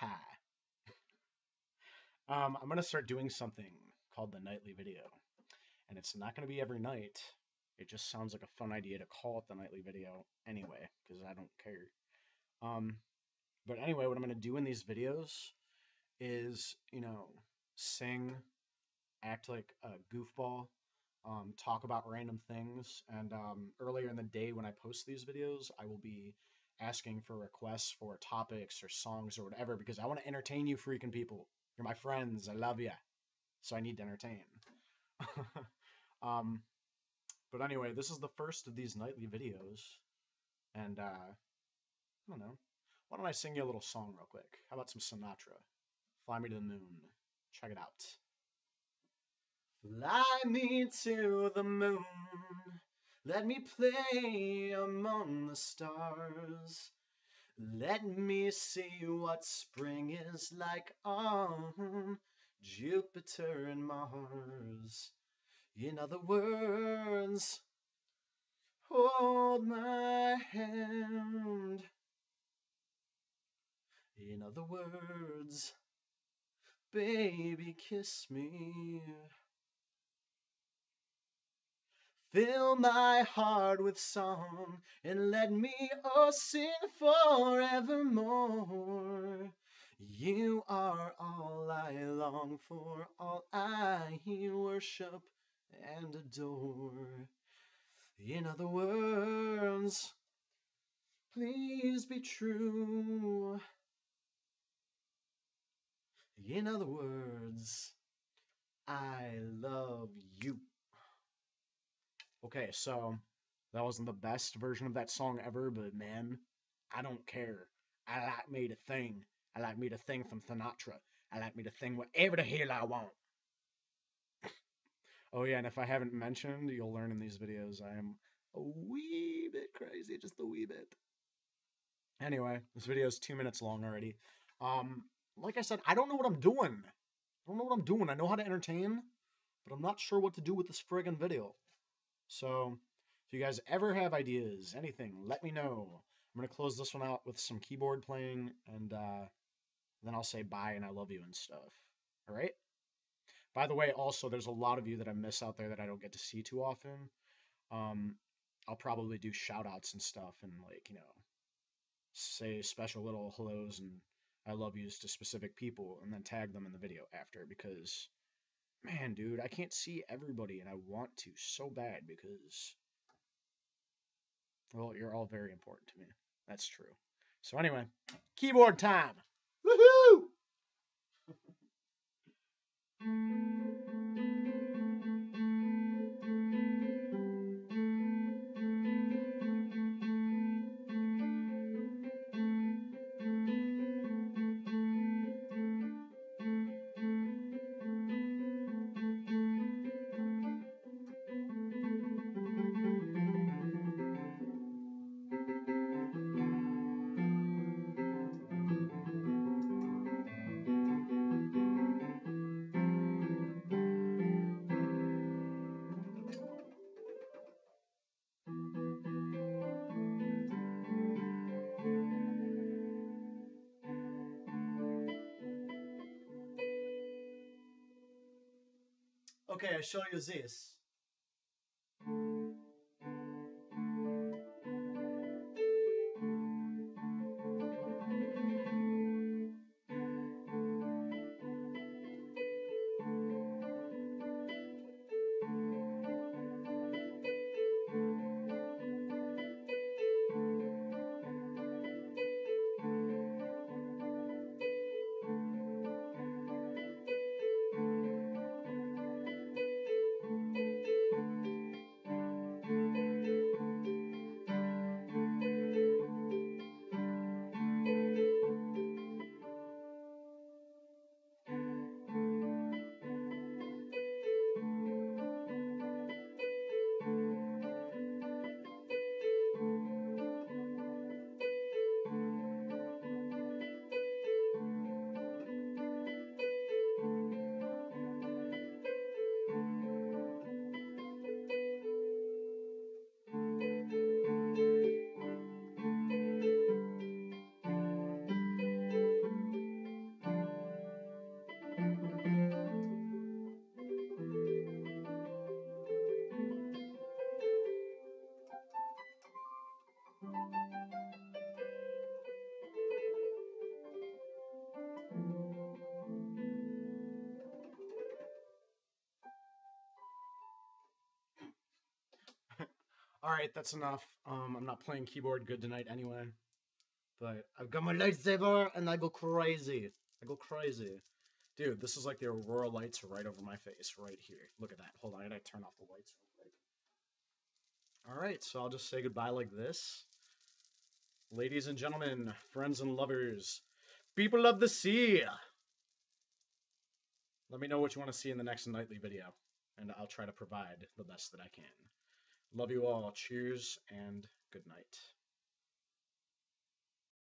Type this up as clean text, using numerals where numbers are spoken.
Ha. I'm going to start doing something called the Nightly video. And it's not going to be every night. It just sounds like a fun idea to call it the Nightly video anyway, because I don't care. But anyway, what I'm going to do in these videos is, you know, sing, act like a goofball, talk about random things. And earlier in the day when I post these videos, I will be asking for requests for topics or songs or whatever, because I want to entertain you freaking people. You're my friends. I love you. So I need to entertain. But anyway, this is the first of these nightly videos. And I don't know. Why don't I sing you a little song real quick? How about some Sinatra? Fly Me to the Moon. Check it out. Fly me to the moon. Let me play among the stars. Let me see what spring is like on Jupiter and Mars. In other words, hold my hand. In other words, baby, kiss me. Fill my heart with song and let me, oh, sing forevermore. You are all I long for, all I worship and adore. In other words, please be true. In other words, I love you. Okay, so that wasn't the best version of that song ever, but man, I don't care. I like me to thing. I like me to thing from Sinatra. I like me to thing whatever the hell I want. Oh yeah, and if I haven't mentioned, you'll learn in these videos, I am a wee bit crazy, just a wee bit. Anyway, this video is 2 minutes long already. Like I said, I don't know what I'm doing. I don't know what I'm doing. I know how to entertain, but I'm not sure what to do with this friggin' video. So, if you guys ever have ideas, anything, let me know. I'm going to close this one out with some keyboard playing, and then I'll say bye and I love you and stuff. All right? By the way, also, there's a lot of you that I miss out there that I don't get to see too often. I'll probably do shout-outs and stuff and, like, you know, say special little hellos and I love yous to specific people and then tag them in the video after, because... man, dude, I can't see everybody, and I want to so bad because, well, you're all very important to me. That's true. So anyway, keyboard time. Woohoo! Okay, I show you this. all right, that's enough. I'm not playing keyboard good tonight anyway. But I've got my lightsaber and I go crazy. I go crazy. Dude, this is like the Aurora lights right over my face right here. Look at that. Hold on, I gotta turn off the lights real quick. All right, so I'll just say goodbye like this. Ladies and gentlemen, friends and lovers, people of the sea. Let me know what you want to see in the next nightly video, and I'll try to provide the best that I can. Love you all. Cheers and good night.